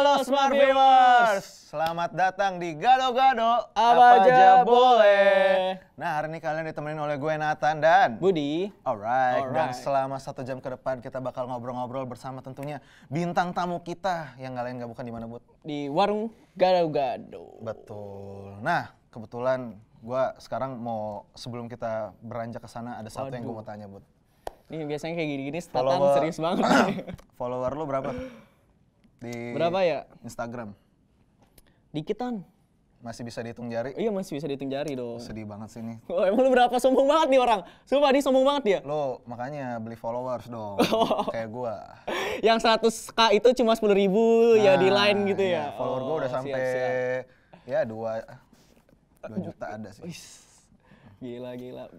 Halo Smart Viewers, selamat datang di Gado-Gado Apa Aja Boleh. Nah, hari ini kalian ditemenin oleh gue Nathan dan Budi. Alright. Dan selama 1 jam ke depan kita bakal ngobrol-ngobrol bersama tentunya bintang tamu kita yang kalian gak bukan di mana, Bud? Di warung Gado-Gado. Betul. Nah, kebetulan gue sekarang mau sebelum kita beranjak ke sana ada satu yang gue mau tanya, Bud. Ini biasanya kayak gini-gini, setelah serius banget. Follower lo berapa? Di berapa ya? Instagram. Dikitan. Masih bisa dihitung jari? Iya, masih bisa dihitung jari dong. Sedih banget sih ini. Oh, emang lu berapa? Sombong banget nih orang. Sumpah, dia sombong banget dia. Lo makanya beli followers dong. Kayak gua. Yang 100K itu cuma 10.000 nah, ya di line gitu iya, ya. Follower gua udah sampai ya 2 juta ada sih. Gila.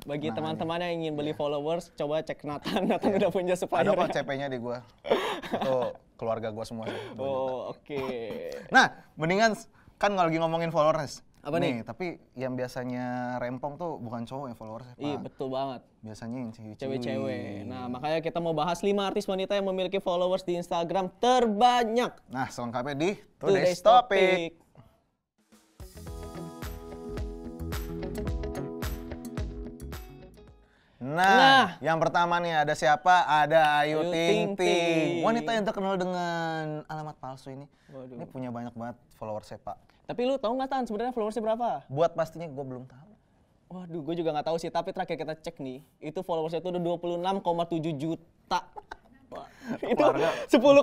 Bagi teman-teman yang ingin beli followers, coba cek Nathan udah punya supplier. Ada kok CP-nya di gua. Itu keluarga gua semua. Oh, oke. Nah, mendingan kan kalau lagi ngomongin followers. Apa nih? Tapi yang biasanya rempong tuh bukan cowok yang followersnya. Iya, betul banget. Biasanya yang cewek-cewek. Nah, makanya kita mau bahas 5 artis wanita yang memiliki followers di Instagram terbanyak. Nah, selengkapnya di Today's Topic. Nah, yang pertama nih ada siapa? Ada Ayu Ting Ting. Wanita yang terkenal dengan alamat palsu ini. Waduh. Ini punya banyak banget followersnya, Pak. Tapi lu tahu nggak, Tan, sebenarnya followersnya berapa? Buat pastinya gue belum tahu. Waduh, gue juga nggak tahu sih. Tapi terakhir kita cek nih, itu followersnya itu udah 26,7 juta. Itu 10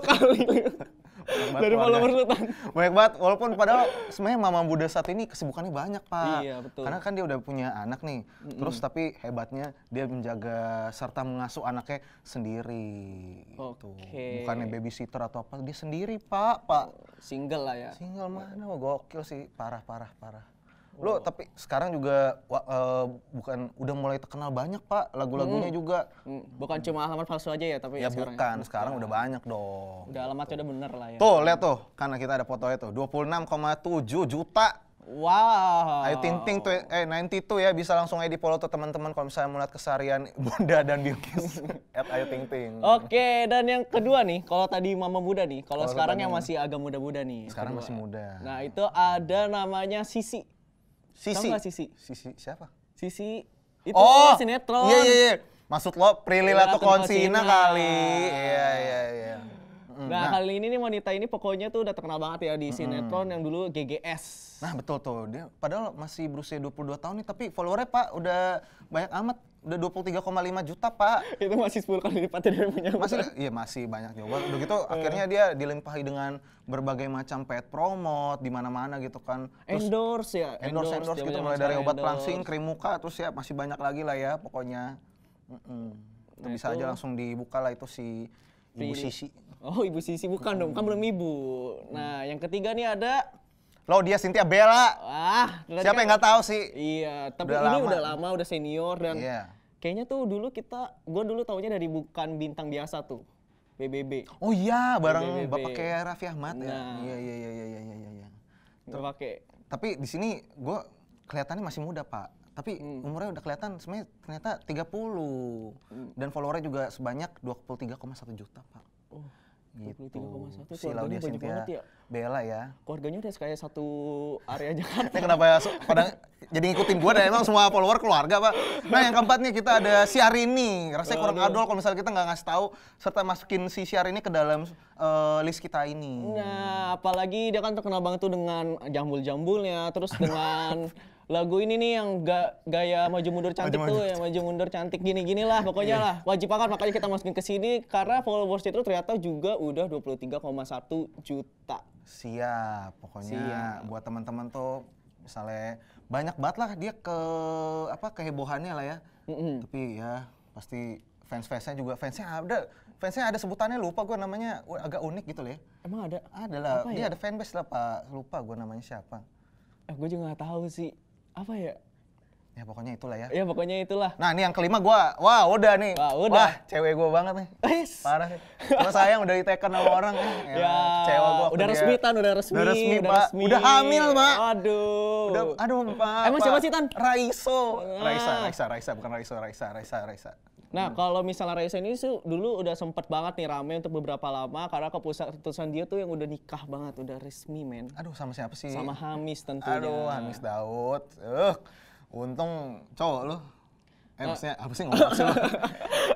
kali. Dari followers lu, Tan. Banyak banget, walaupun padahal sebenarnya mama muda saat ini kesibukannya banyak, Pak. Iya, betul. Karena kan dia udah punya anak nih. Terus tapi hebatnya dia menjaga serta mengasuh anaknya sendiri. Oke. Bukannya babysitter atau apa, dia sendiri, Pak. Single lah ya. Single mana, gokil sih, parah. Lo tapi sekarang juga udah mulai terkenal banyak, Pak, lagu-lagunya juga. Bukan cuma alamat palsu aja ya, tapi ya sekarang udah banyak dong. Udah alamatnya udah bener lah ya. Tuh, lihat tuh, karena kita ada fotonya tuh, 26,7 juta. Wow. Ayu Ting Ting tuh, 92 ya, bisa langsung aja di follow tuh teman-teman kalau misalnya melihat keseharian Bunda dan Bilqis Ayu Ting Ting. Oke, dan yang kedua nih, kalau tadi mama muda nih, kalau sekarang yang masih agak muda-muda nih. Sekarang masih muda. Nah, itu ada namanya Sisi. Sisi. Sisi siapa? Sisi itu sinetron. Iya. Maksud lo Prilly Latuconsina kali. Iya. Nah, kali ini nih wanita ini pokoknya tuh udah terkenal banget ya di sinetron yang dulu GGS. Nah, betul tuh. Dia padahal masih berusia 22 tahun nih, tapi followernya, Pak, udah banyak amat. Udah 23,5 juta, Pak. Itu masih 10 kali lipat dari punya. Masih banyak juga. Udah gitu akhirnya dia dilimpahi dengan berbagai macam paid promote di mana-mana gitu kan. Terus, endorse gitu, mulai dari obat pelangsing, krim muka, terus ya masih banyak lagi lah ya pokoknya. Itu nah, bisa itu aja langsung dibuka lah itu si Ibu Sisi. Oh, Ibu Sisi bukan dong, kan belum ibu. Nah, yang ketiga nih ada dia Cynthia Bella. Wah, siapa yang nggak tahu sih? Iya, tapi ini udah lama, udah senior dan kayaknya tuh dulu gue dulu taunya dari bukan bintang biasa tuh, BBB. Oh iya, bareng Bapak kayak Raffi Ahmad ya. Iya. Tapi di sini gue kelihatannya masih muda, Pak. Tapi umurnya udah kelihatan sebenarnya ternyata 30 dan followernya juga sebanyak 23,1 juta, Pak. Oh. Gitu. 23,1 si Laudia Cynthia Bella ya. Keluarganya udah kayak satu area Jakarta. Ini kenapa jadi ngikutin gua, dan emang semua follower keluarga, Pak. Nah, yang keempat nih kita ada si Syahrini. Rasanya kurang adol kalau misalnya kita nggak ngasih tahu serta masukin si Syahrini ke dalam list kita ini. Nah, apalagi dia kan terkenal banget tuh dengan jambul-jambulnya, terus dengan lagu ini nih yang gaya maju mundur cantik tuh, ya maju mundur cantik gini-gini lah pokoknya lah. Wajib banget makanya kita masukin ke sini karena followers itu ternyata juga udah 23,1 juta. Siap, pokoknya buat teman-teman tuh misalnya banyak banget lah dia kehebohannya lah ya. Tapi ya pasti fans-fansnya juga, fansnya ada sebutannya, lupa gue namanya, agak unik gitu loh ya. Emang ada? Ada lah, dia ada fanbase lah, Pak, lupa gue namanya siapa. Gue juga nggak tahu sih. Apa ya? Ya pokoknya itulah ya. Ya pokoknya itulah. Nah, ini yang kelima gua. Wah, udah nih. Wah, cewek gua banget nih. Parah sih. Cuma sayang udah diteken sama orang. Ya, cewek gua. Udah resmi, Tan, udah resmi. Udah hamil, Pak. Aduh. Udah, aduh, Pak. Emang siapa sih, Tan? Raisa. Raisa, bukan Raisa. Nah, kalau misalnya Raisa ini sih dulu udah sempet banget nih rame untuk beberapa lama karena keputusan dia tuh yang udah nikah banget, udah resmi, men. Aduh, sama siapa sih? Sama Hamish tentunya. Aduh, Hamish Daud. Untung cowok lu. Maksudnya apa sih ngomong sih?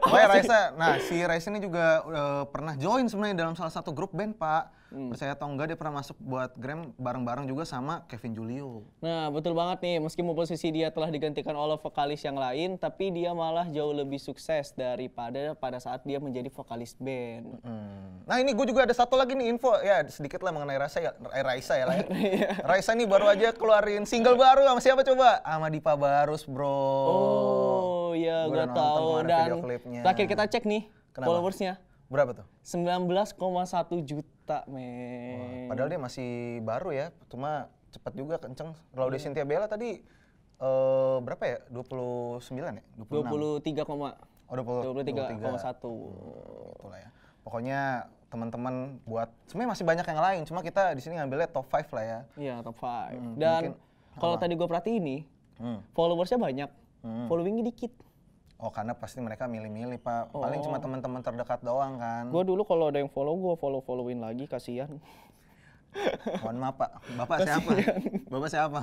Pokoknya Raisa, nah si Raisa ini juga pernah join sebenarnya dalam salah satu grup band, Pak. Percaya atau enggak, dia pernah masuk buat Gram bareng-bareng juga sama Kevin Julio. Nah, betul banget nih, meskipun posisi dia telah digantikan oleh vokalis yang lain, tapi dia malah jauh lebih sukses daripada pada saat dia menjadi vokalis band. Nah, ini gue juga ada satu lagi nih info, ya sedikit lah mengenai Raisa ya. Raisa ini baru aja keluarin single baru sama siapa coba? Sama Dipa Barus, bro. Oh iya, gue tahu. Dan terakhir kita cek nih followersnya. Berapa tuh? 19,1 juta, men. Wah, padahal dia masih baru ya, cuma cepat juga, kenceng. Kalau di Cynthia Bella tadi berapa ya? 29 ya? 26. 23,1. Itulah ya. Pokoknya teman-teman buat, sebenarnya masih banyak yang lain, cuma kita di sini ngambilnya top 5 lah ya. Iya, top 5. Dan kalau tadi gue perhatiin nih, followersnya banyak, followingnya dikit. Oh, karena pasti mereka milih-milih, Pak. Paling cuma teman-teman terdekat doang kan. Gue dulu kalau ada yang follow, gue follow-followin lagi, kasihan. Mohon maaf, Pak. Bapak kasian. Siapa? Bapak siapa?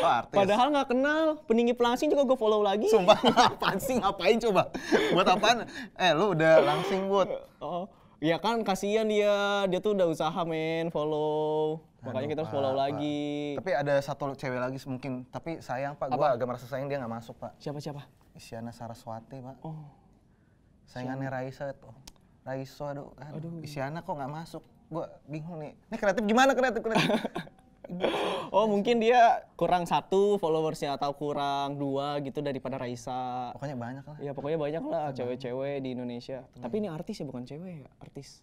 Oh, artis. Padahal nggak kenal. Peninggi pelangsing juga gue follow lagi. Sumpah, apaan sih? Ngapain coba? Buat apaan? Lu udah langsing, Bud. Oh, ya kan kasihan dia. Dia tuh udah usaha, men, follow. Makanya kita harus follow lagi. Tapi ada satu cewek lagi mungkin. Tapi sayang, Pak. Gue agak merasa sayang dia nggak masuk, Pak. Siapa-siapa? Isyana Saraswati, Pak. Sayangannya Raisa tuh. Raisa, aduh. Isyana kok nggak masuk? Gua bingung nih. Ini kreatif gimana kreatif? Oh, mungkin dia kurang satu followersnya atau kurang dua gitu daripada Raisa. Pokoknya banyak lah. Ya pokoknya banyak lah cewek-cewek di Indonesia. Tapi ini artis ya, bukan cewek ya, artis.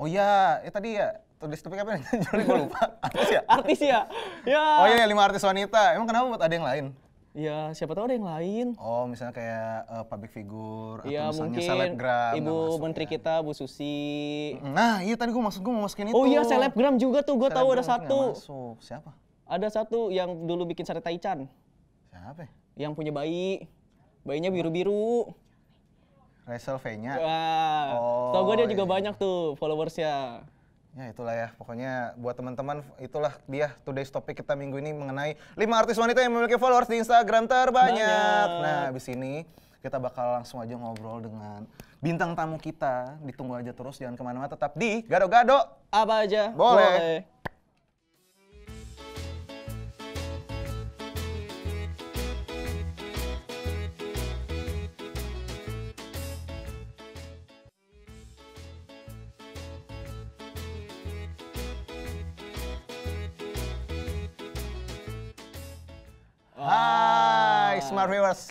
Oh iya, ya tadi ya. Tulis topik apa nih? Gue lupa. Artis ya? Artis ya? Ya. Oh iya, 5 artis wanita. Emang kenapa buat ada yang lain? Ya, siapa tahu ada yang lain. Oh, misalnya kayak public figure atau misalnya selebgram. Ibu menteri kita, Bu Susi. Nah, iya tadi gue mau masukin itu. Oh iya, selebgram juga tuh. Gue tahu ada satu. Siapa? Ada satu yang dulu bikin sate taichan. Siapa? Yang punya bayi. Bayinya biru-biru. Rachel V-nya. Oh. Tahu gue dia juga banyak tuh followersnya. Ya itulah ya, pokoknya buat teman-teman itulah dia today's topic kita minggu ini mengenai 5 artis wanita yang memiliki followers di Instagram terbanyak. Nah, abis ini kita bakal langsung aja ngobrol dengan bintang tamu kita. Ditunggu aja terus, jangan kemana-mana, tetap di Gado-Gado. Apa aja? Boleh. Hai, Smart Viewers.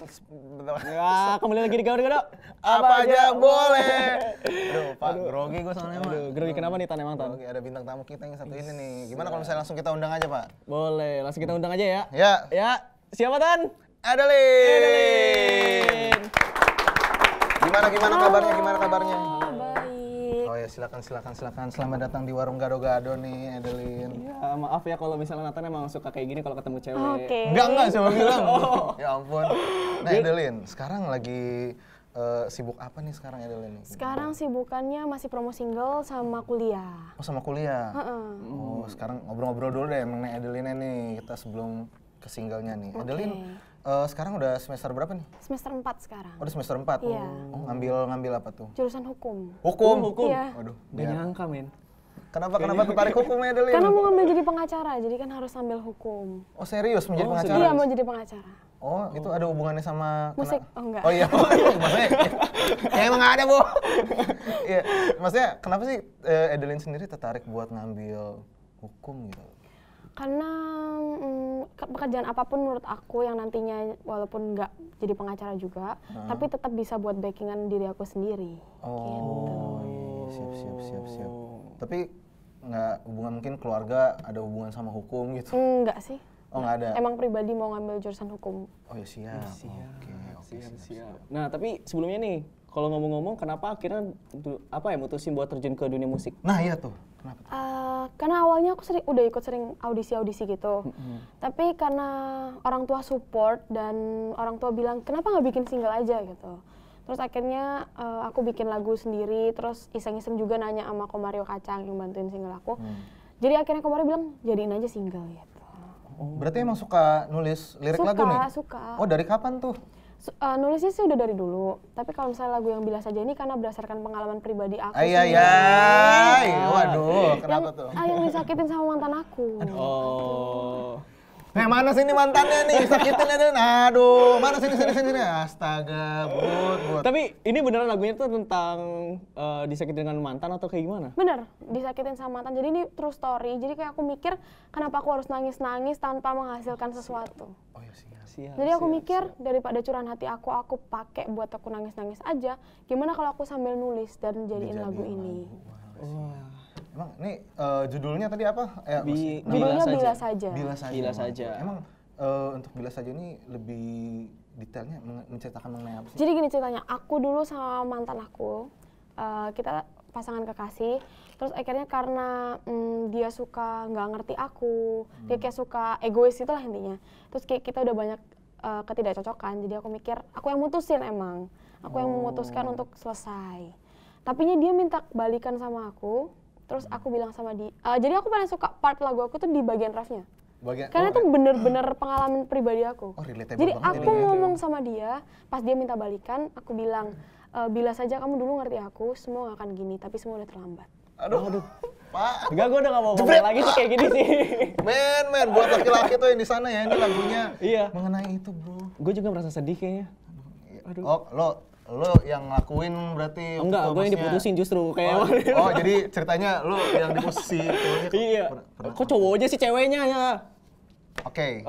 Ya, kembali lagi di Gado-Gado. Apa aja boleh. Aduh, Pak, grogi gue soalnya. Aduh, grogi kenapa nih, Tan? Emang, Tan? Ada bintang tamu kita yang satu ini nih. Gimana kalau misalnya langsung kita undang aja, Pak? Boleh, langsung kita undang aja ya. Ya. Ya, siapa, Tan? Adeline. Gimana kabarnya? Oh ya, silakan. Selamat datang di warung Gado-Gado nih, Adeline. Ya, maaf ya kalau misalnya Nathan emang suka kayak gini kalau ketemu cewek. Enggak, coba bilang. Ya ampun. Nah, Adeline, sekarang lagi sibuk apa nih sekarang, Adeline? Sekarang sibukannya masih promo single sama kuliah. Oh, sama kuliah? Oh, sekarang ngobrol-ngobrol dulu deh mengenai Adeline nih. Kita sebelum ke singlenya nih. Adeline, sekarang udah semester berapa nih? Semester 4 sekarang. Oh, udah semester 4? Iya. Oh, ngambil apa tuh? Jurusan hukum. Hukum? Iya. Waduh, gak nyangka, men. Kenapa tertarik hukum, Adeline? Karena mau ngambil jadi pengacara, jadi kan harus ambil hukum. Oh, serius? Menjadi pengacara? Iya, mau jadi pengacara. Oh, itu ada hubungannya sama... musik? Oh, enggak. Oh iya, maksudnya ya emang ada, Bu. Iya, maksudnya kenapa sih Adeline sendiri tertarik buat ngambil hukum gitu? Karena pekerjaan apapun menurut aku yang nantinya walaupun nggak jadi pengacara juga, tapi tetap bisa buat backingan diri aku sendiri. Oh, siap. Tapi nggak hubungan mungkin keluarga ada hubungan sama hukum gitu? Nggak sih. Oh, nggak ada. Emang pribadi mau ngambil jurusan hukum. Oh ya siap. Nah, tapi sebelumnya nih, kalau ngomong-ngomong, kenapa akhirnya mutusin buat terjun ke dunia musik? Nah iya tuh, kenapa tuh? Karena awalnya aku udah ikut sering audisi-audisi gitu. Tapi karena orang tua support dan orang tua bilang, kenapa nggak bikin single aja gitu. Terus akhirnya aku bikin lagu sendiri, terus iseng-iseng juga nanya sama Ko Mario Kacang yang bantuin single aku. Jadi akhirnya Ko Mario bilang, jadiin aja single ya. Oh. Berarti emang suka nulis lirik lagu nih? Suka. Oh, dari kapan tuh? Nulisnya sih udah dari dulu, tapi kalau misalnya lagu yang bilas aja ini karena berdasarkan pengalaman pribadi aku. Ayah, waduh, kenapa tuh? Yang disakitin sama mantan aku. Oh. Nah, mana sih ini mantannya nih? Sakitin aja, aduh, mana sini. Astaga, buat. Tapi ini beneran lagunya tuh tentang disakitin dengan mantan atau kayak gimana? Bener, disakitin sama mantan. Jadi ini true story. Jadi kayak aku mikir, kenapa aku harus nangis-nangis tanpa menghasilkan sesuatu? Oh iya sih. Jadi aku mikir daripada curahan hati aku pakai buat aku nangis-nangis aja. Gimana kalau aku sambil nulis dan jadiin lagu ini? Emang ini judulnya tadi apa? Judulnya Bila Saja. Bila Saja. Emang untuk Bila Saja ini lebih detailnya menceritakan mengenai apa sih? Jadi gini ceritanya, aku dulu sama mantan aku, kita pasangan kekasih, terus akhirnya karena dia suka nggak ngerti aku, dia kayak suka egois itulah intinya. Terus kayak kita udah banyak ketidakcocokan, jadi aku mikir aku yang mutusin emang, aku yang memutuskan untuk selesai. Tapinya dia minta balikan sama aku, terus aku bilang sama dia, jadi aku paling suka part lagu aku tuh di bagian refnya. Karena itu bener-bener pengalaman pribadi aku. Jadi aku ngomong sama dia, pas dia minta balikan, aku bilang, bila saja kamu dulu ngerti aku, semua gak akan gini, tapi semua udah terlambat. Aduh. Pak. Enggak, gue udah gak mau ngomong lagi sih kayak gini sih. Men, buat laki-laki tuh yang di sana ya, ini lagunya mengenai itu bro. Gue juga merasa sedih kayaknya. Aduh. Oh, lo yang ngelakuin berarti? Enggak, gue yang diputusin justru kayak. Oh jadi ceritanya lo yang diputusin. Iya. Kok cowok aja sih ceweknya ya? Oke.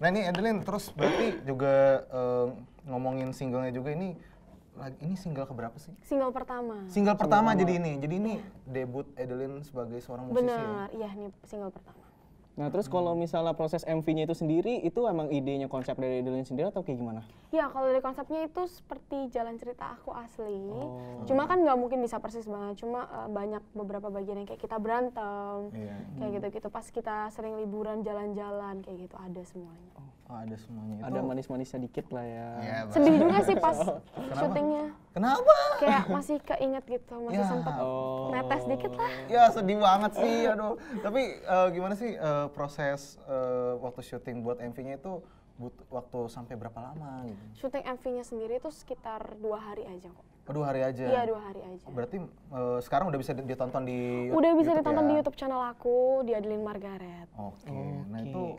Nah ini Adeline, terus berarti juga ngomongin singlenya juga ini single keberapa sih? Single pertama. Single pertama jadi ini debut Adeline sebagai seorang musisi. Benar, iya ini single pertama. Nah terus kalau misalnya proses MV-nya itu sendiri, itu emang idenya konsep dari Adeline sendiri atau kayak gimana? Ya kalau dari konsepnya itu seperti jalan cerita aku asli, cuma kan nggak mungkin bisa persis banget, cuma banyak beberapa bagian yang kayak kita berantem, kayak gitu-gitu, pas kita sering liburan jalan-jalan, kayak gitu ada semuanya. Oh ada semuanya itu. Ada manis-manisnya dikit lah ya. Sedih juga sih pas syutingnya. Kenapa? Kayak masih keinget gitu, masih sempet netes dikit lah. Ya sedih banget sih, aduh. Tapi gimana sih proses waktu syuting buat MV-nya itu waktu sampai berapa lama gitu? Syuting MV-nya sendiri itu sekitar 2 hari aja kok. Oh, 2 hari aja? Iya 2 hari aja. Berarti sekarang udah bisa ditonton di YouTube? Udah bisa ditonton di YouTube channel aku, di Adeline Margaret. Oke. Nah itu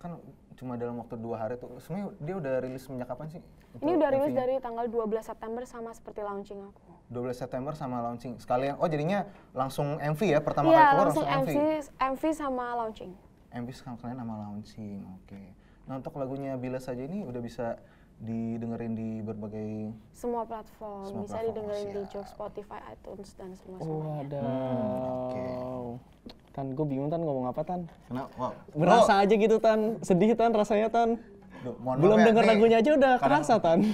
kan cuma dalam waktu 2 hari tuh. Sebenarnya dia udah rilis semenjak kapan sih? Ini udah rilis dari tanggal 12 September sama seperti launching aku. 12 September sama launching sekalian. Oh jadinya langsung MV ya pertama kali keluar langsung MV? Iya langsung MV sama launching. MV sekalian sama launching, oke. Nah untuk lagunya Bila Saja ini udah bisa didengerin di berbagai semua platform. Bisa didengerin di Joox, Spotify, iTunes dan semua-semuanya. Tan, gue bingung Tan ngomong apa Tan. Kenapa? Berasa aja gitu Tan, sedih Tan rasanya Tan. Belum denger lagunya aja udah kerasa Tan.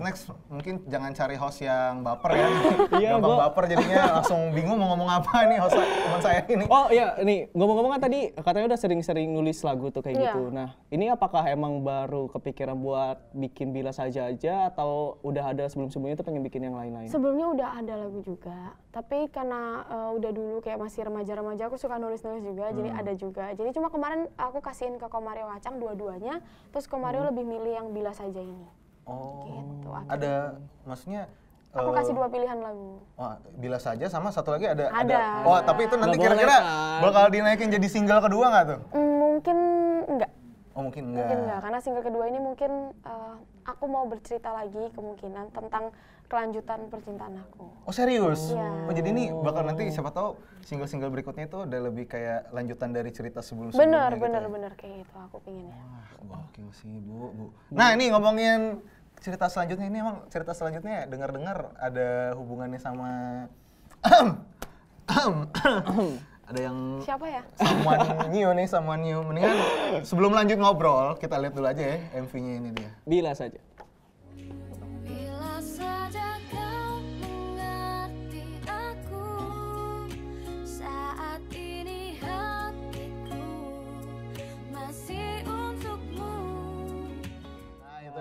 Next mungkin jangan cari host yang baper ya. Gampang baper jadinya langsung bingung mau ngomong apa nih host teman saya ini. Oh iya nih ngomong-ngomong kan tadi katanya udah sering-sering nulis lagu tuh kayak gitu. Nah ini apakah emang baru kepikiran buat bikin Bila Saja aja atau udah ada sebelum-sebelumnya tuh pengen bikin yang lain-lain? Sebelumnya udah ada lagu juga. Tapi karena udah dulu kayak masih remaja-remaja aku suka nulis-nulis juga jadi ada juga. Jadi cuma kemarin aku kasihin ke Ko Mario Kacang dua-duanya terus Ko Mario lebih milih yang Bila Saja ini. Oh, gitu, ada maksudnya aku kasih 2 pilihan lagu. Bila Saja sama satu lagi ada. Tapi itu nanti kira-kira bakal dinaikin jadi single kedua nggak tuh? Mungkin enggak. Oh mungkin enggak. Mungkin enggak, karena single kedua ini mungkin aku mau bercerita lagi kemungkinan tentang kelanjutan percintaan aku. Oh serius? Oh jadi ini bakal nanti siapa tahu single-single berikutnya itu udah lebih kayak lanjutan dari cerita sebelum-sebelumnya. Bener kayak gitu aku pengennya. Gokil sih bu. Nah ini ngomongin cerita selanjutnya ini emang cerita selanjutnya dengar-dengar ada hubungannya sama ada yang siapa ya? Someone new. Mendingan sebelum lanjut ngobrol kita lihat dulu aja ya MV-nya ini dia. Bila Saja.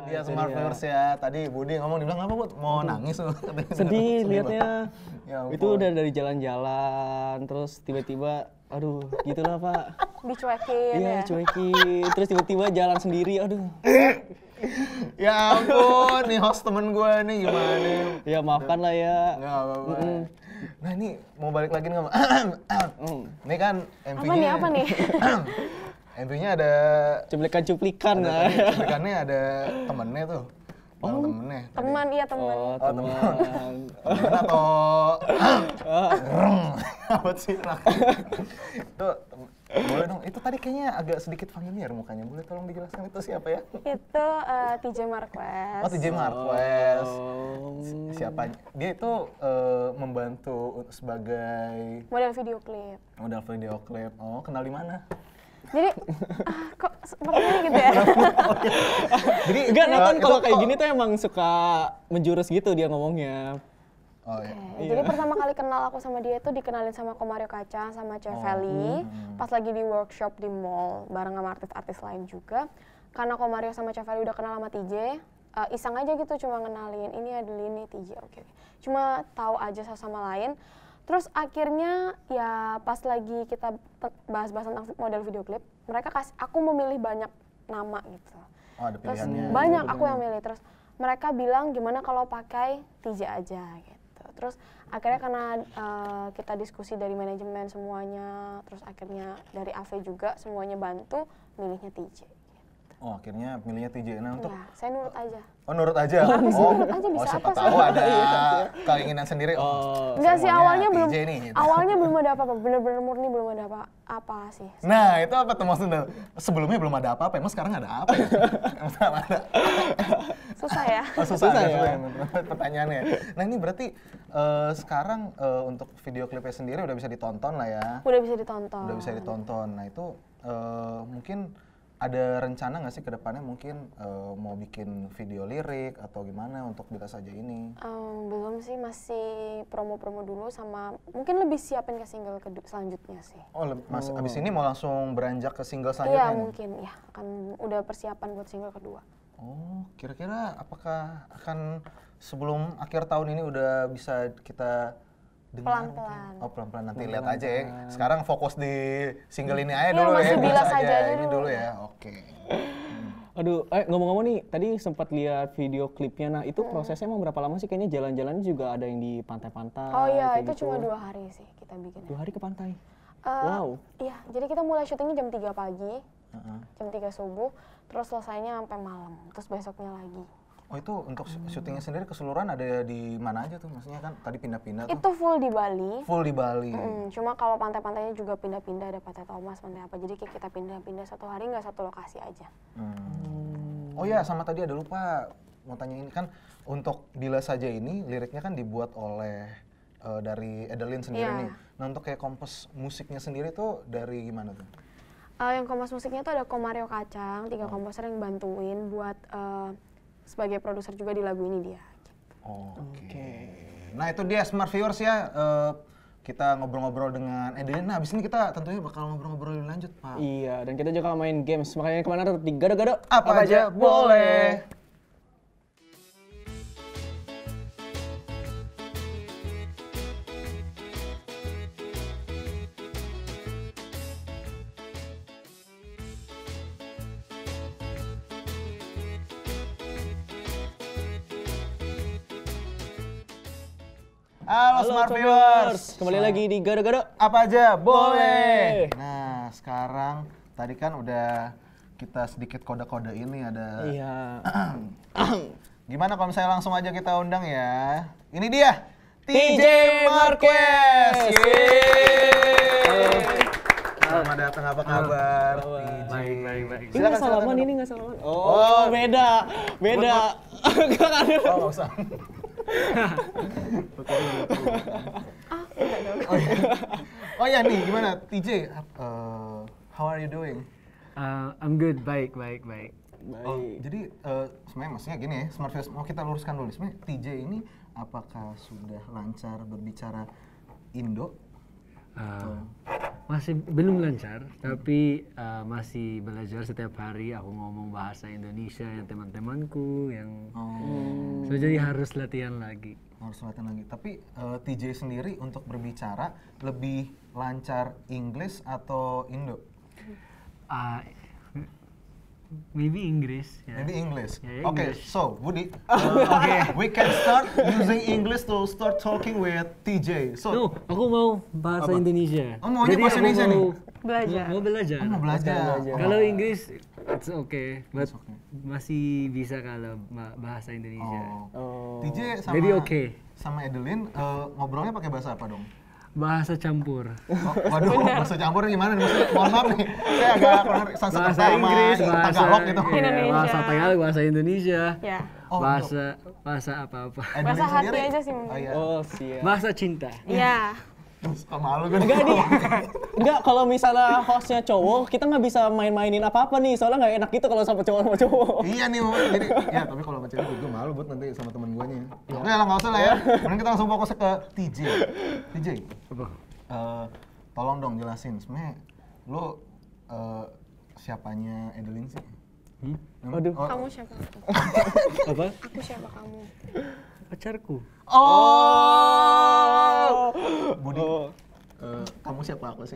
Iya, smart flowers ya. Tadi Budi ngomong, dibilang apa buat mau nangis loh. Sedih liatnya. Ya, itu udah dari jalan-jalan, terus tiba-tiba, aduh, gitulah Pak. Dicuekin. Iya, ya, cuekin. Terus tiba-tiba jalan sendiri, aduh. Ya ampun, nih host temen gue nih gimana? Ya maafkan lah ya. Nggak apa-apa. Nah ini mau balik lagi nih, ini kan MV-nya. Apa nih? MV-nya ada cuplikan-cuplikan lah. Cuplikannya ada temennya tuh. Oh, temennya. Teman. Oh, teman. Atau apa sih nak? Itu boleh dong. Itu tadi kayaknya agak sedikit familiar mukanya. Boleh tolong dijelaskan itu siapa ya? Itu Teejay Marquez. Oh, Teejay Marquez. Siapa? Dia itu membantu sebagai model video klip. Model video klip. Oh, kenal di mana? Jadi, kok sepertinya gitu ya? Jadi, enggak, Nathan kalau kayak gini tuh emang suka menjurus gitu dia ngomongnya. Oh, iya. Okay. Jadi pertama kali kenal aku sama dia itu dikenalin sama Mario Kacang sama Ceveli pas lagi di workshop di mall bareng sama artis-artis lain juga. Karena Mario sama Ceveli udah kenal sama Teejay, iseng aja gitu cuma kenalin ini Adeline, Teejay, oke. Cuma tahu aja sama lain. Terus akhirnya ya pas lagi kita bahas-bahas tentang model video klip, mereka kasih aku memilih banyak nama gitu. Oh, ada terus banyak aku yang milih. Terus mereka bilang gimana kalau pakai Teejay aja gitu. Terus akhirnya karena kita diskusi dari manajemen semuanya, terus akhirnya dari AV juga semuanya bantu milihnya Teejay. Oh, akhirnya milihnya Teejay. Nah, untuk saya nurut aja. Oh, nurut aja. Oh, nurut aja bisa. Oh, siapa tahu ada keinginan sendiri. Oh, enggak sih awalnya belum. Awalnya belum ada apa-apa. Bener-bener murni belum ada apa-apa sih. Nah, itu apa tuh maksudnya? Sebelumnya belum ada apa-apa, emang sekarang ada apa? Susah ya. Susah ya pertanyaannya. Nah, ini berarti sekarang untuk video klipnya sendiri udah bisa ditonton lah ya. Udah bisa ditonton. Nah, itu mungkin ada rencana nggak sih ke depannya mungkin mau bikin video lirik atau gimana untuk Bila Saja ini? Belum sih, masih promo-promo dulu sama mungkin lebih siapin ke single selanjutnya sih. Oh, Mas, abis ini mau langsung beranjak ke single selanjutnya? Iya mungkin ya, akan udah persiapan buat single kedua. Oh, kira-kira apakah akan sebelum akhir tahun ini udah bisa kita pelan-pelan. Oh, pelan-pelan nanti lihat aja ya. Sekarang fokus di single ini aja dulu ya. Masih Bila Saja ini dulu ya. Oke. Aduh, ngomong-ngomong nih, tadi sempat lihat video klipnya. Nah, itu prosesnya emang berapa lama sih? Kayaknya jalan-jalannya juga ada yang di pantai-pantai. Oh iya, itu cuma 2 hari sih kita bikin. 2 hari ke pantai? Wow. Iya, jadi kita mulai syutingnya jam 3 pagi, jam 3 subuh, terus selesainya sampai malam, terus besoknya lagi. Oh, itu untuk syutingnya sendiri keseluruhan ada di mana aja tuh? Maksudnya kan tadi pindah-pindah tuh. Itu full di Bali. Full di Bali. Cuma kalau pantai-pantainya juga pindah-pindah, ada Pantai Thomas, pantai apa. Jadi kayak kita pindah-pindah 1 hari nggak 1 lokasi aja. Oh ya, sama tadi ada lupa mau tanyain kan untuk Bila Saja ini liriknya kan dibuat oleh dari Adeline sendiri nih. Nah, untuk kayak kompos musiknya sendiri tuh dari gimana tuh? Yang kompos musiknya tuh ada Mario Kacang, 3 komposer yang bantuin buat sebagai produser juga di lagu ini dia. Oke. Nah itu dia smart viewers ya. Kita ngobrol-ngobrol dengan Adeline. Nah abis ini kita tentunya bakal ngobrol-ngobrol lanjut Pak. Iya, dan kita juga main games. Makanya kemana tetap di Gado-Gado. Apa aja boleh. Halo smart viewers, kembali lagi di Gado-Gado. Apa aja boleh. Nah sekarang tadi kan udah kita sedikit kode-kode ini ada. Iya. Gimana kalau misalnya langsung aja kita undang ya? Ini dia Teejay Marquez. Selamat datang, apa kabar? Baik. Ini nggak salaman, ini nggak salaman. Oh beda. Oh nggak usah. Oh ya nih, gimana Teejay? How are you doing? I'm good, baik. Oh, jadi sebenarnya maksudnya gini ya, smart viewers mau kita luruskan dulu. Sebenarnya Teejay ini apakah sudah lancar berbicara Indo? Masih belum lancar, tapi masih belajar setiap hari. Aku ngomong bahasa Indonesia yang teman-temanku, yang so jadi harus latihan lagi. Harus latihan lagi. Tapi Teejay sendiri untuk berbicara lebih lancar Inggris atau Indo? Maybe English. Yeah. Maybe English. Yeah, English. Okay, so Budi, okay, we can start using English to start talking with Teejay. So, no, aku mau bahasa Indonesia. Oh, mau bahasa Indonesia nih? Belajar. Mau belajar. Oh, mau belajar. Kalau Inggris, it's okay, but it's okay. Masih bisa kalau bahasa Indonesia. Oh. Teejay sama, okay, sama Adeline ngobrolnya pakai bahasa apa dong? Bahasa campur. Oh, waduh, bahasa campur gimana nih? Maksudnya, mohon maaf nih, saya agak bahasa Inggris, bahasa Tagalog gitu. Indonesia. Bahasa Tagalog, bahasa Indonesia. Ya. Oh, bahasa apa-apa. Bahasa hati aja sih mungkin. Oh, iya. Bahasa cinta. Iya. Suka malu kan? Enggak, kalau misalnya hostnya cowok, kita nggak bisa main-mainin apa-apa nih. Soalnya nggak enak gitu kalau sama cowok-cowok. Iya nih, jadi ya tapi kalau sama cewek gue malu buat nanti sama temen gue nih. Oke lah, nggak usah lah ya. Mending kita langsung fokus ke Teejay. Teejay, tolong dong jelasin, sebenarnya lu siapanya Adeline sih? Aduh. Kamu siapa? Apa? Aku siapa kamu? Pacarku. Oh, Budi, kamu siapa aku sih?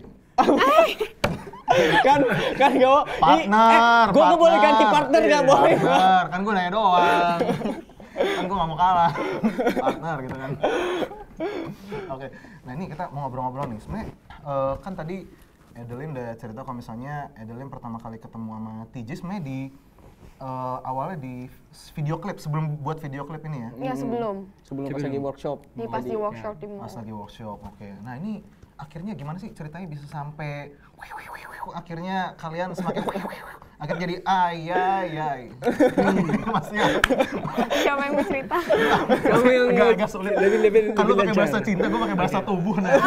kan gak partner. Gue nggak boleh ganti partner, nggak boleh. Partner, kan gue nanya doang. Kan gue nggak mau kalah. Partner gitu kan. Oke, nah ini kita mau ngobrol-ngobrol nih. Sebenarnya kan tadi Adeline udah cerita kalau misalnya Adeline pertama kali ketemu sama Teejay sebenarnya di awalnya di video klip, sebelum buat video klip ini ya? Iya, sebelum pas lagi workshop. Iya, pas di workshop di mall. Pas lagi workshop, oke. Nah ini akhirnya gimana sih ceritanya bisa sampai akhirnya kalian semakin akhirnya jadi ayayay. Masnya siapa yang mau cerita? Kamu yang agak sulit. Kan lu pakai bahasa cinta, gua pakai bahasa tubuh. Nah,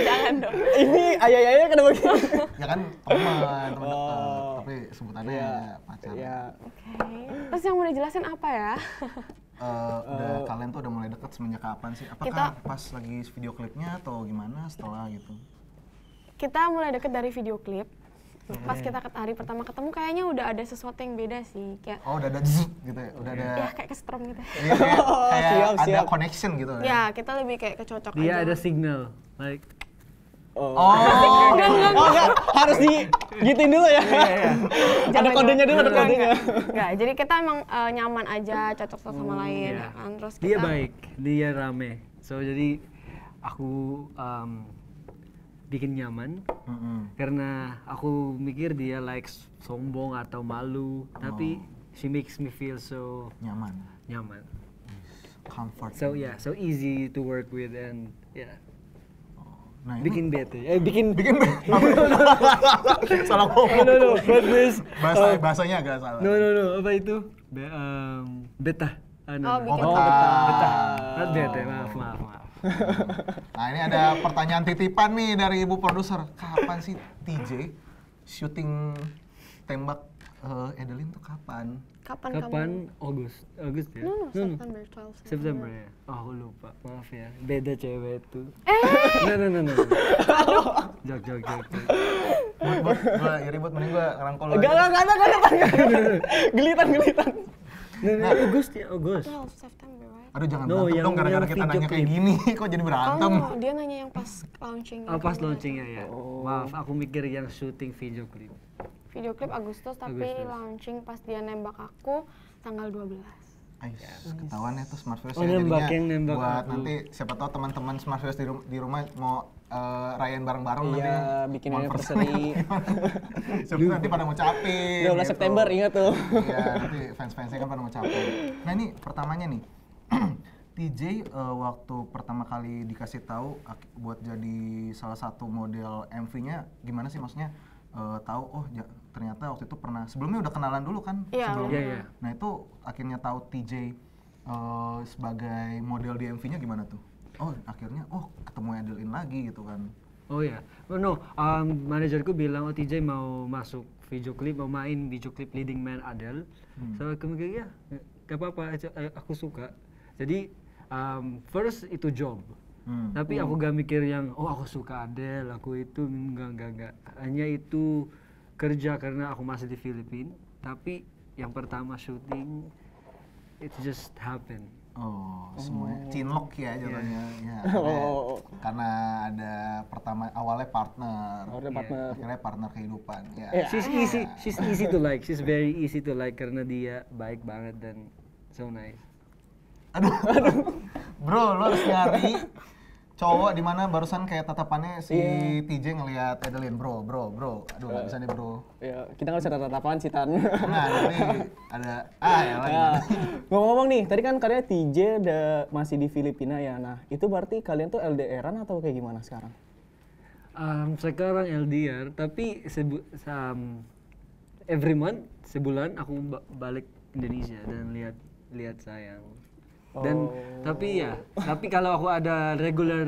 jangan dong. Ini ayayaynya kenapa gitu? Ya kan teman dekat, tapi sebutannya ya pacar. Iya. Oke. Terus yang mau dijelasin apa ya? Kalian tuh udah mulai deket semenjak kapan sih? Apakah pas lagi video klipnya atau gimana setelah gitu? Kita mulai deket dari video klip. Pas kita hari pertama ketemu kayaknya udah ada sesuatu yang beda sih, kayak oh udah ada gitu ya, udah ada ya kayak kesetrum gitu. Iya, kayak ada connection gitu. Ya kita lebih kayak kecocokan. Dia ada signal, like enggak harus digituin dulu ya. Ada kodenya dulu, ada kodenya. Enggak, jadi kita emang nyaman aja, cocok satu sama lain. Terus dia baik, dia rame, so jadi aku bikin nyaman, karena aku mikir dia like sombong atau malu, tapi she makes me feel so nyaman, comfort. So yeah, so easy to work with and yeah. Nah, bikin bete, bikin bete. Salah ngomong. No, bahasanya agak salah. No, apa itu? Beta. Beta. Not bete, maaf. Nah ini ada pertanyaan titipan nih dari ibu produser. Kapan sih Teejay syuting tembak Adeline tuh kapan? Kapan? Agustus ya? No, September 12. September ya? Aku lupa, maaf ya. Beda cewek itu. No. Jok. Buat ya ribut, mending gua ngerangkol lagi. Gak ada. Gelitan. Nah, Agustus. 12 September. Aduh jangan berantem dong, gara-gara kita nanya kayak gini, kok jadi berantem? Oh, dia nanya yang pas launching. Pas launchingnya ya. Maaf, aku mikir yang syuting video klip. Video klip Agustus, tapi launching pas dia nembak aku tanggal 12. Ayuh, ketahuan ya tuh Smartviewers ya, jadinya buat nanti siapa tahu teman-teman Smartviewers di rumah mau rayain bareng-bareng nanti. Iya, bikin anniversary. Siapa nanti pada mau capek. 12 September, ingat tuh. Iya, nanti fans-fansnya kan pada mau capek. Nah ini pertamanya nih. Teejay waktu pertama kali dikasih tahu buat jadi salah satu model MV-nya, gimana sih maksudnya tahu ternyata waktu itu pernah sebelumnya udah kenalan dulu kan? Iya. Nah itu akhirnya tahu Teejay sebagai model di MV-nya gimana tuh? Oh akhirnya ketemu Adeline lagi gitu kan? Oh ya, manajerku bilang Teejay mau masuk video klip, mau main video klip leading man Adele. So kemudian ya, gak apa-apa, aku suka. Jadi first itu job, Tapi aku gak mikir yang, oh aku suka Adele, aku itu, enggak. Hanya itu kerja karena aku masih di Filipina. Tapi yang pertama syuting, it just happened. Oh, semuanya cinlok ya jadinya. Yeah. Ya, karena ada pertama, awalnya partner. Akhirnya partner kehidupan. Yeah. She's easy to like, she's very easy to like karena dia baik banget dan so nice. Aduh. Bro, lo harus nyari cowok di mana barusan kayak tatapannya si Teejay ngelihat Adeline, bro. Aduh, nggak bisa nih, bro. Iya, kita nggak bisa tatapan sih, Tan. Nah, ini ada ngomong-ngomong nih, tadi kan kalian Teejay masih di Filipina ya. Nah, itu berarti kalian tuh LDR-an atau kayak gimana sekarang? Sekarang LDR, tapi every month, sebulan aku balik Indonesia dan lihat sayang. Dan tapi kalau aku ada regular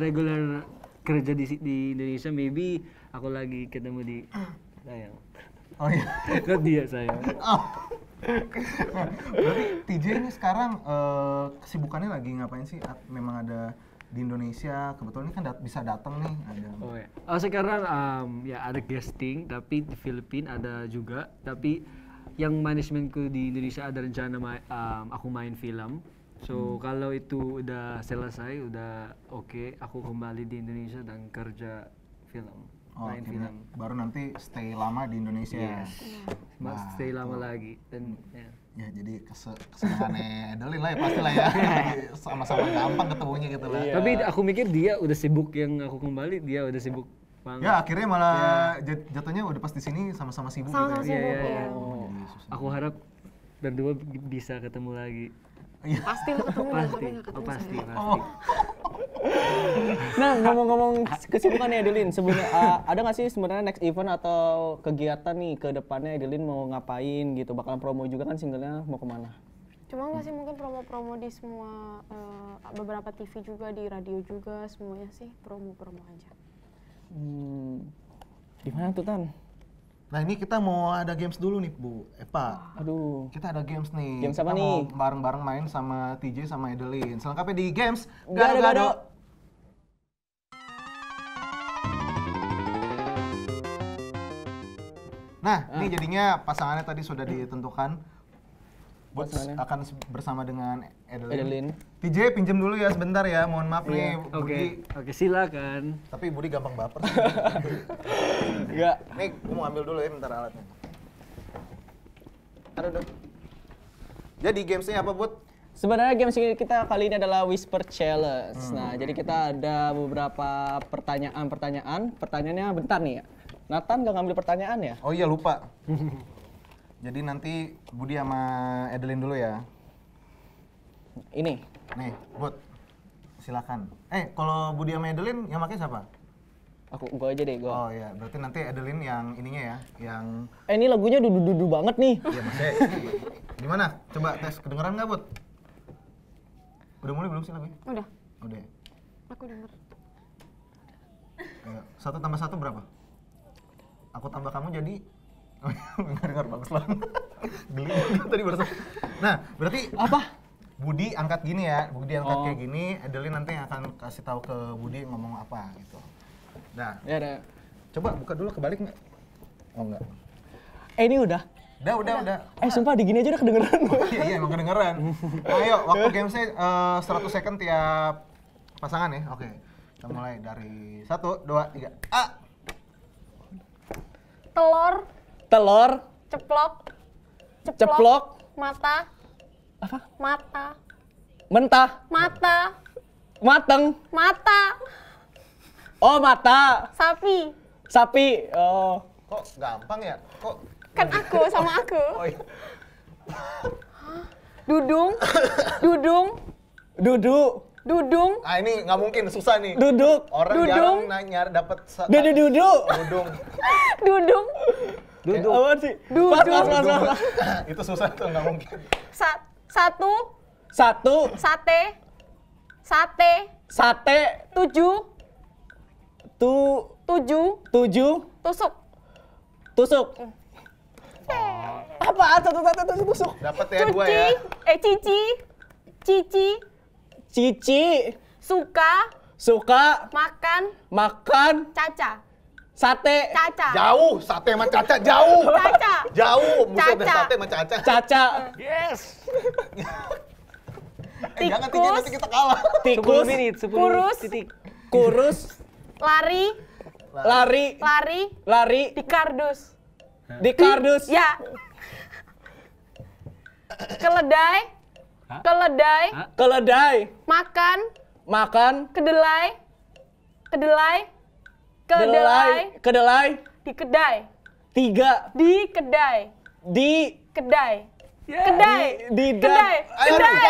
kerja di Indonesia, maybe aku lagi ketemu di sayang. Oh iya, itu dia sayang. Berarti Teejay ini sekarang kesibukannya lagi ngapain sih? Memang ada di Indonesia, kebetulan ini kan bisa datang nih. Ada. Oh ya. Sekarang ya ada guesting, tapi di Filipina ada juga. Tapi yang manajemenku di Indonesia ada rencana aku main film. So kalau itu udah selesai, udah oke, aku kembali di Indonesia dan kerja film, main film. Baru nanti stay lama di Indonesia. Yes. Nah, stay lama lagi. Dan, ya jadi kesenangannya Adeline lah ya, pastilah ya. Sama-sama gampang ketemunya gitu lah. Tapi aku mikir dia udah sibuk, yang aku kembali dia udah sibuk banget. Ya akhirnya malah jatuhnya udah pas di sini sama-sama sibuk gitu ya. Aku harap berdua bisa ketemu lagi. Pasti lo ketemu, pasti. Nah, ngomong-ngomong kesibukan nih Adeline, sebenarnya ada nggak sih sebenarnya next event atau kegiatan nih ke depannya Adeline mau ngapain gitu? Bakalan promo juga kan singlenya, mau kemana? Cuma nggak sih, mungkin promo-promo di semua beberapa TV juga, di radio juga, semuanya sih promo-promo aja. Gimana tuh Tan? Nah ini kita mau ada games dulu nih Bu Eva. Aduh. Kita ada games nih. Games apa nih? Bareng-bareng main sama Teejay sama Adeline. Selengkapnya di games Gado-Gado. Nah ini jadinya pasangannya tadi sudah ditentukan. Akan bersama dengan Adeline. Teejay pinjam dulu ya sebentar ya, mohon maaf nih Budi. Oke silakan. Tapi Budi gampang baper. Enggak. Nih, gue mau ambil dulu ya bentar alatnya. Aduh. Jadi gamesnya apa, Bud? Sebenarnya games kita kali ini adalah Whisper Challenge. Nah, jadi kita ada beberapa pertanyaan. Pertanyaannya bentar nih ya. Nathan nggak ngambil pertanyaan ya? Oh iya, lupa. Jadi nanti Budi sama Adeline dulu ya. Ini. Nih, Bud. Silakan. Kalau Budi sama Adeline yang pakai siapa? Gue aja deh, gue. Oh iya, berarti nanti Adeline yang ininya ya, yang... ini lagunya dudu-dudu banget nih. Iya, maksudnya gimana? Coba tes, kedengeran nggak, Bud? Udah mulai belum sih lagunya? Udah. Udah ya? Aku denger. 1 tambah 1 berapa? Aku tambah kamu jadi... Dengar bagus lah. Geli tadi barusan. Nah, berarti... Apa? Budi angkat gini ya, Budi angkat kayak gini, Adeline nanti akan kasih tahu ke Budi ngomong apa gitu. Nah, ya. Coba buka dulu, kebalik nggak? Oh nggak. Ini udah. Udah. Sumpah di gini aja udah kedengeran. Iya, emang kedengeran. Ayo, waktu gamesnya 100 second tiap pasangan ya. Oke, kita mulai dari 1, 2, 3. A. Telur. Ceplok. Mata. Apa? Mata. Mentah. Mata. Mateng. Mata. Oh mata. Sapi. Oh. Kok gampang ya? Kok? Kan aku sama aku. Oh iya. Dudung. Ah ini nggak mungkin, susah nih. Duduk. Orang jarang nanya dapat. Dudung. Apa sih? Dudung. Itu susah tuh, nggak mungkin. Satu. Sate. 7. Tusuk. Apaan? 1, 2, 3 tusuk. Dapat ya, 2 ya. Cici. Suka. Suka makan caca. Sate caca. Jauh, sate sama caca jauh. Caca. Jauh, buset sate sama caca. Caca. Yes. Jangan tiga nanti kita kalah. Tikus. Kurus. Kurus. Lari. Lari. Lari. Lari. Di kardus. Di kardus. Ya. Keledai. Keledai. Keledai. Makan. Makan. Kedelai. Kedelai. Kedelai. Kedelai. Di kedai. Tiga. Di kedai. Di kedai. Kedai, di kedai,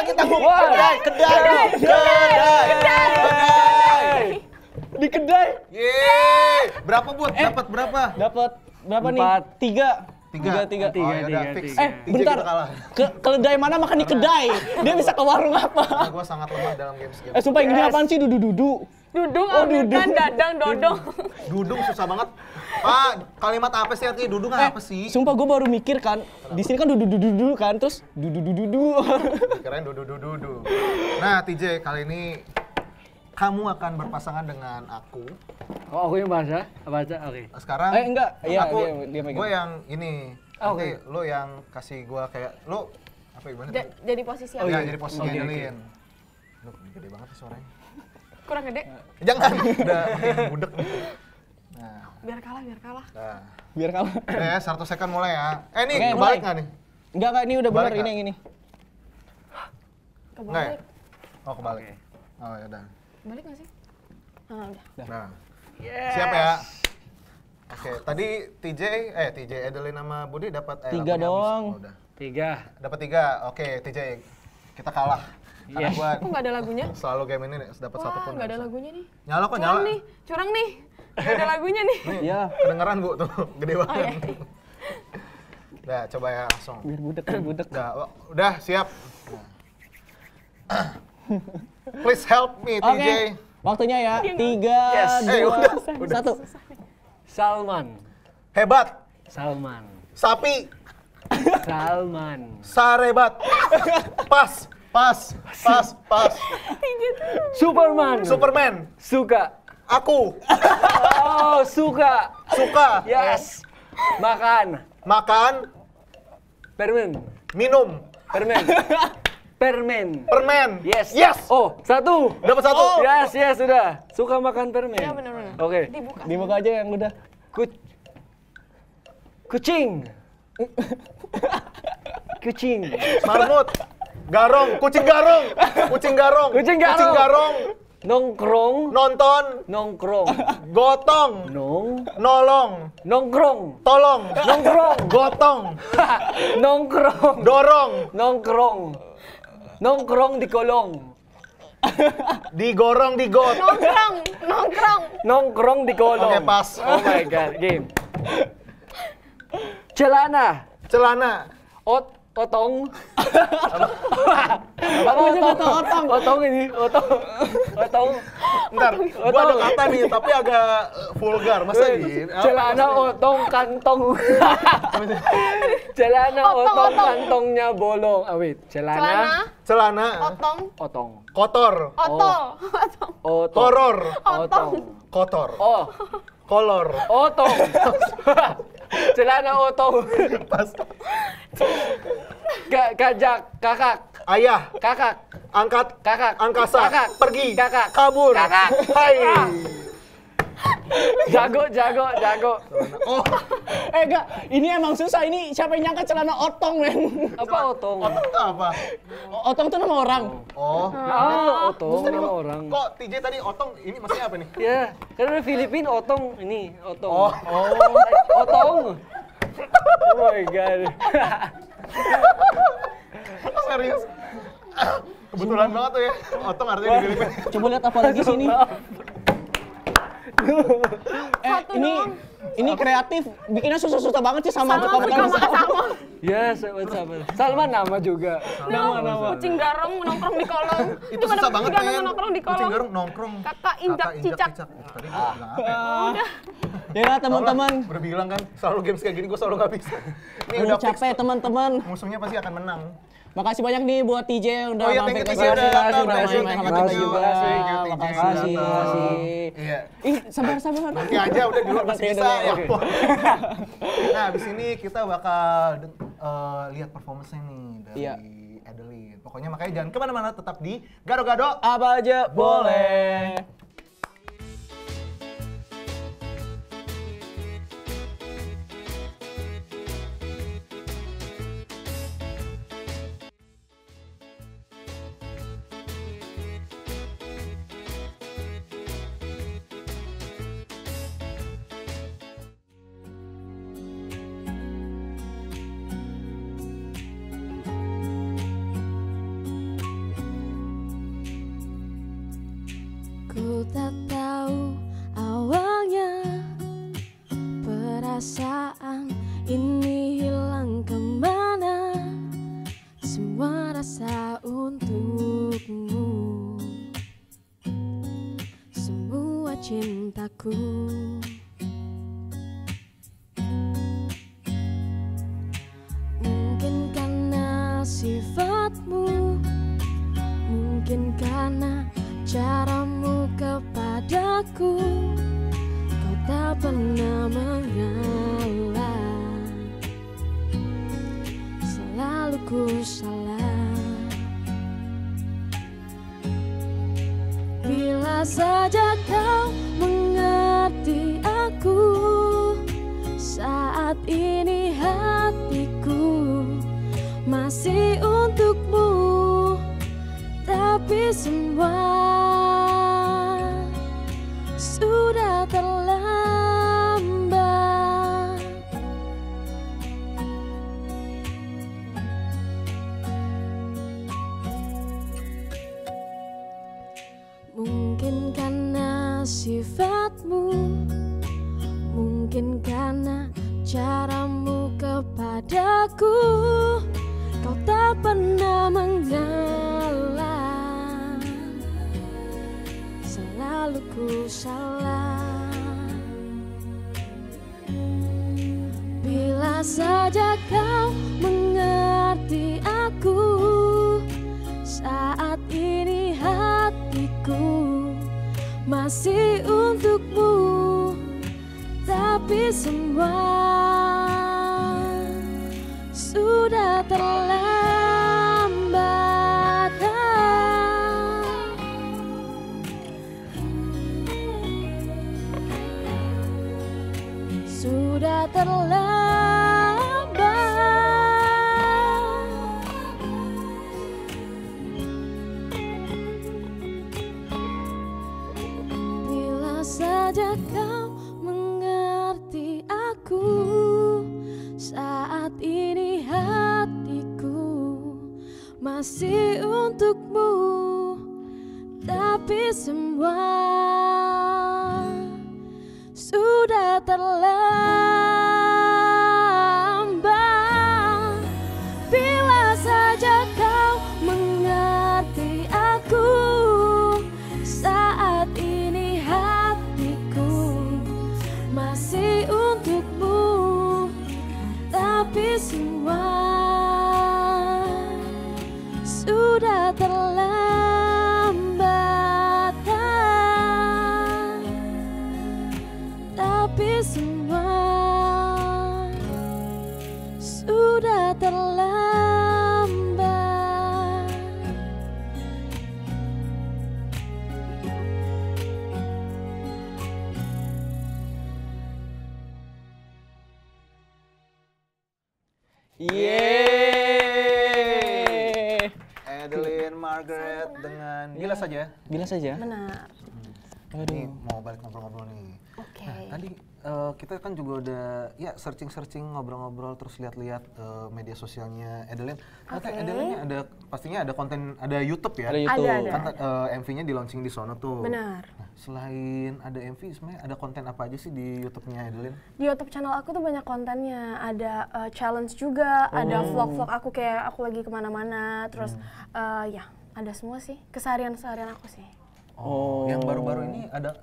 kedai, di kedai. Yeay, berapa buat? Dapat berapa? Dapat berapa nih? Tiga. Bentar, keledai mana makan di kedai? Dia bisa ke warung apa? Gue sangat lemah dalam games. Sumpah ini apaan sih? Dudu. Dudung, oh, dudung, dadang, dodong. Dudung susah banget. Pak, kalimat apa sih artinya dudung apa sih? Sumpah gue baru mikir kan, di sini kan dudu kan, terus dudu. Keren dudu. Nah, TJ, kali ini kamu akan berpasangan dengan aku. Oh, aku yang baca, oke. Sekarang, gue yang ini, oke, lo yang kasih gue kayak, lo apa gimana? Jadi posisi apa? Jadi posisi Adeline. Lo gede banget suaranya. Kurang gede? Jangan! Udah budek. Nah. Biar kalah. Nah. Biar kalah. Ya, 100 second mulai ya. Ini okay, kebalik nggak nih? Enggak, ini udah bener ini yang ini. Kebalik. Oh, kebalik. Okay. Oh, ya udah. Kebalik nggak sih? Nah, udah. Nah. Yes. Siap ya? Oke, tadi TJ, Adeline sama Budi dapat 3 doang. Oh, udah. 3. Dapat 3, oke TJ. Kita kalah. Karena gua kok nggak ada lagunya? Selalu game ini dapat 1 pun. Nggak ada lagunya nih. Nyala kok nyala. Curang nih. Nggak ada lagunya nih. Iya. Kedengeran bu tuh, gede banget. Nah, coba ya langsung. Biar budek. Udah siap. Please help me, TJ. Oke. Waktunya ya. 3, 2, 1. Salman. Hebat. Salman. Sapi. Salman. Sarebat. Pas. Superman. Suka. Aku. Oh, suka. Yes. Makan. Permen. Yes. Oh, 1. Dapat 1. Yes, sudah. Suka makan permen. Iya, benar. Oke. Dibuka aja yang udah. Kucing. Marmut. Kucing garong. Nongkrong. Gotong. Nolong. Tolong. Gotong. Nongkrong. Dorong. Nongkrong di kolong. Digorong digot. Nongkrong di kolong. Oke, pas. Oh my god, game. Celana. Otong. Bentar, gua ada kata nih tapi agak vulgar, masa gini? Celana otong kantong. Celana otong kantongnya bolong. Celana. Otong. Kotor. Otong. Horor. Otong. Kotor. Oh. Kolor. Otong. Celana otong. Pas. Kakak. Ayah. Kakak. Angkat. Kakak. Angkasa. Kakak. Pergi. Kakak. Kabur. Kakak. Hai. Jago. Oh. Enggak, ini emang susah. Ini siapa yang nyangka celana otong, men? Apa otong? Otong itu apa? Otong itu nama orang. Otong nama orang. Kok TJ tadi otong, ini maksudnya apa nih? Iya, karena Filipin otong, ini otong. Otong. Oh my god. Serius? Kebetulan banget tuh ya, otong artinya di Filipin. Coba lihat apa lagi sini. Ini kreatif, bikinnya susah-susah banget sih sama tukang-tukang sama. Yes, Salman nama juga. Nama. Kucing garong nongkrong di kolong. Itu susah banget kan nongkrong di kolong. Kucing garong nongkrong. Kakak injak-cicak. Ya teman-teman. Berbilang kan selalu games kayak gini gue selalu gak bisa. Ini udah capek teman-teman. Musuhnya pasti akan menang. Makasih banyak nih buat TJ yang udah mampir ke sini. Udah main-main sama kita juga. Makasih. Ih, sabar-sabar. Nanti aja udah di luar masih bisa. Nah, habis ini kita bakal lihat performance-nya nih dari Adeline. Pokoknya makanya jangan kemana-mana, tetap di Gado-Gado. Apa aja boleh. Saja. Benar. Ini mau balik ngobrol-ngobrol nih. Oke. Okay. Nah, tadi kita kan juga udah ya searching ngobrol-ngobrol terus lihat-lihat media sosialnya Adeline. Oke. Okay. Adeline ada pastinya ada konten, ada YouTube ya. Ada YouTube. Kan MV-nya di launching di sono tuh. Benar. Nah, selain ada MV sebenarnya ada konten apa aja sih di YouTube-nya Adeline? Di YouTube channel aku tuh banyak kontennya. Ada challenge juga, ada vlog-vlog aku kayak aku lagi kemana-mana. Terus ya ada semua sih keseharian-seharian aku sih. Oh, yang baru-baru ini ada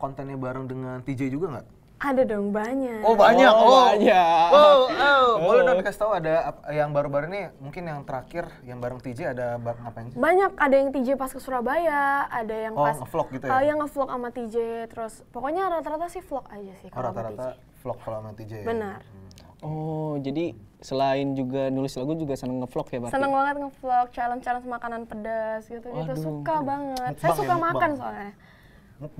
kontennya bareng dengan TJ juga nggak? Ada dong, banyak. Oh, banyak. Oh, banyak. Boleh dong dikasih tahu ada yang baru-baru ini, mungkin yang terakhir yang bareng Teejay ada ngapain sih? Banyak, ada yang Teejay pas ke Surabaya, ada yang pas nge-vlog gitu ya. Yang nge-vlog sama Teejay, terus pokoknya rata-rata sih vlog aja sih kalau rata-rata vlog kalau sama Teejay. Benar. Oh, jadi selain juga nulis lagu juga seneng nge-vlog ya, berarti? Seneng banget nge-vlog, challenge-challenge makanan pedas gitu-gitu, suka banget. Saya suka makan soalnya.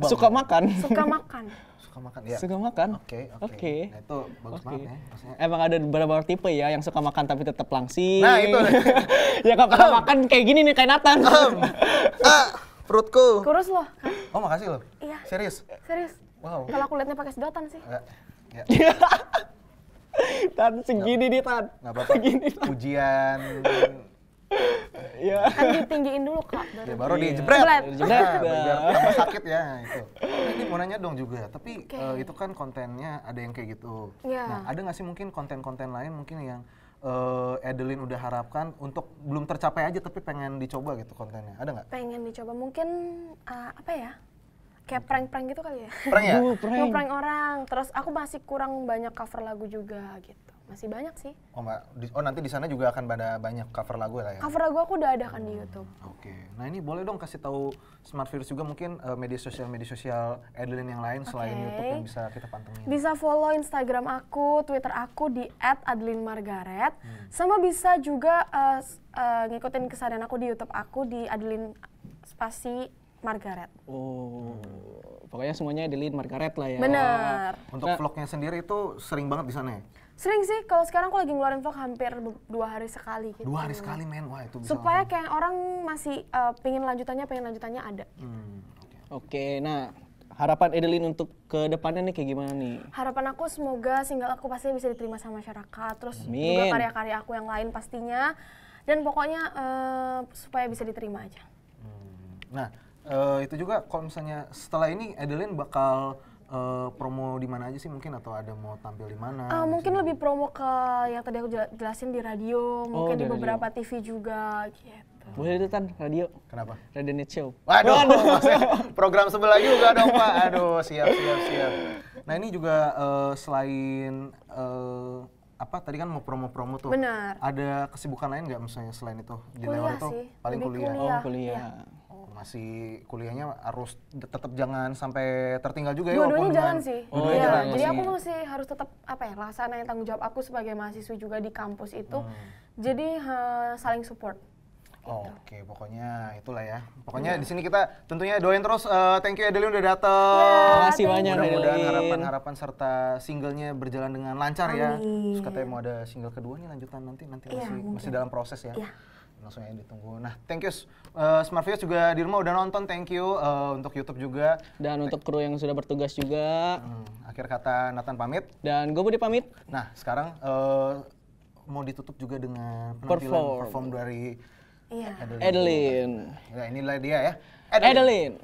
Suka makan? Suka makan. Suka makan, ya. Suka makan? Oke. Nah, itu bagus banget ya. Maksudnya. Emang ada beberapa tipe ya yang suka makan tapi tetap langsing. Nah, itu. Ya kalau makan kayak gini nih kayak Nathan. Perutku. Kurus loh. Kan? Oh, makasih loh. Iya. Serius. Wow. Kalau aku liatnya pakai sedotan sih. Ya. Tan segini nih, Tan. Enggak apa-apa. Ujian. Ya. Kan ditinggiin dulu Kak, baru dijebret. Biar tambah sakit ya itu. Ini mau nanya dong juga, tapi itu kan kontennya ada yang kayak gitu. Nah, ada nggak sih mungkin konten-konten lain mungkin yang Adeline udah harapkan untuk belum tercapai aja tapi pengen dicoba gitu kontennya, ada nggak? Pengen dicoba mungkin apa ya? Kayak prank-prank gitu kali ya? Prank ya? Nge-prank orang, terus aku masih kurang banyak cover lagu juga gitu. Masih banyak sih. Oh, nanti di sana juga akan ada banyak cover lagu lah ya. Cover lagu aku udah ada kan di YouTube. Oke. Nah, ini boleh dong kasih tahu Smart Virus juga mungkin media sosial Adeline yang lain selain YouTube yang bisa kita pantengin. Bisa follow Instagram aku, Twitter aku di @adelinemargaret. Sama bisa juga ngikutin kesadaran aku di YouTube aku di Adeline Margaret. Oh. Pokoknya semuanya Adeline Margaret lah ya. Benar. Untuk vlognya sendiri itu sering banget di sana ya? Sering sih, kalau sekarang aku lagi ngeluarin vlog hampir 2 hari sekali gitu. 2 hari sekali men, wah itu bisa. Supaya langsung. Kayak orang masih pengen lanjutannya ada. Oke, nah harapan Adeline untuk ke depannya nih kayak gimana nih? Harapan aku semoga single aku pasti bisa diterima sama masyarakat, terus juga karya-karya aku yang lain pastinya. Dan pokoknya supaya bisa diterima aja. Nah itu juga kalau misalnya setelah ini Adeline bakal... promo di mana aja sih mungkin, atau ada mau tampil di mana? Mungkin lebih promo ke yang tadi aku jelasin di radio, mungkin di beberapa radio. TV juga gitu. Boleh itu Tan, radio. Kenapa? Radio Net Show. Waduh, program sebelah juga dong Pak. Aduh, siap. Nah ini juga selain apa tadi kan mau promo-promo tuh. Benar. Ada kesibukan lain nggak misalnya selain itu? Di luar itu paling kuliah. Kuliah. Ya. Masih kuliahnya harus tetap jangan sampai tertinggal juga ya. Dua-duanya jangan sih. Jadi aku masih harus tetap apa ya, laksanain tanggung jawab aku sebagai mahasiswi juga di kampus itu. Jadi saling support. Oke, pokoknya itulah ya. Pokoknya di sini kita tentunya doain terus. Thank you Adeline udah datang. Terima kasih banyak. Mudah-mudahan harapan serta singlenya berjalan dengan lancar ya. Terus katanya mau ada single kedua nih lanjutan nanti masih dalam proses ya. Langsung aja ditunggu. Nah, thank you Smart Viewers juga di rumah udah nonton, thank you untuk YouTube juga. Dan untuk kru yang sudah bertugas juga. Akhir kata Nathan pamit. Dan gue Budi pamit. Nah, sekarang mau ditutup juga dengan penampilan perform dari Adeline. Ya, inilah dia ya. Adeline.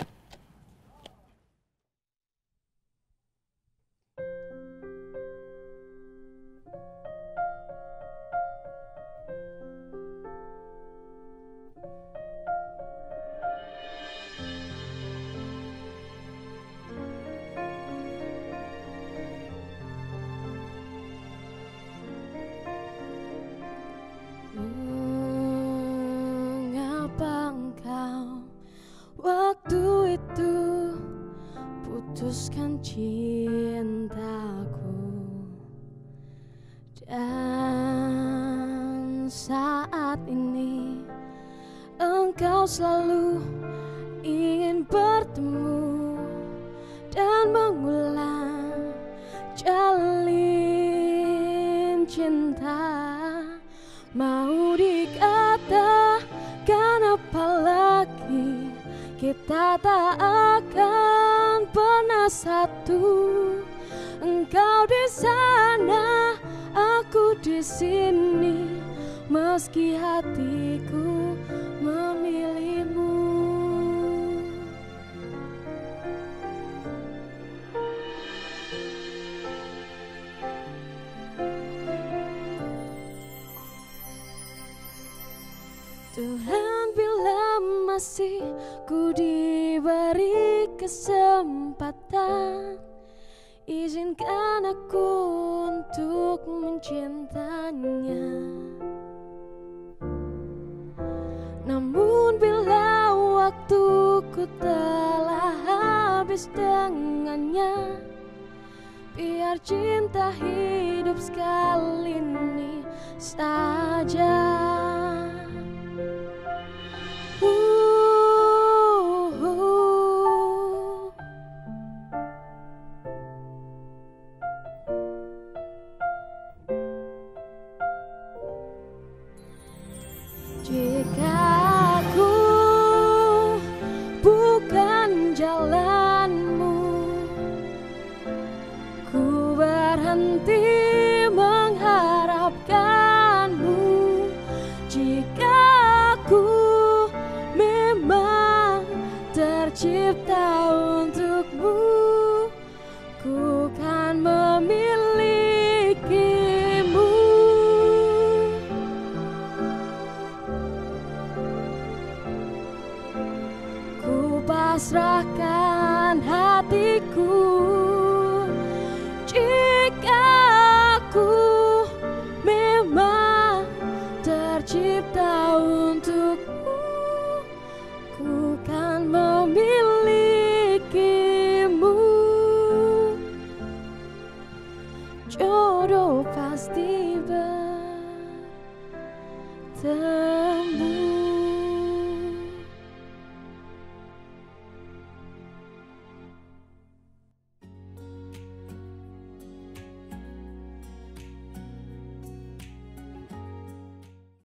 Selalu ingin bertemu dan mengulang jalin cinta. Mau dikatakan apa lagi, kita tak akan pernah satu. Engkau di sana, aku di sini, meski hatiku memilihmu. Tuhan, bila masih ku diberi kesempatan Izinkan aku untuk mencintanya. Namun bila waktuku telah habis dengannya, biar cinta hidup sekali ini saja. Jodoh pasti bertemu.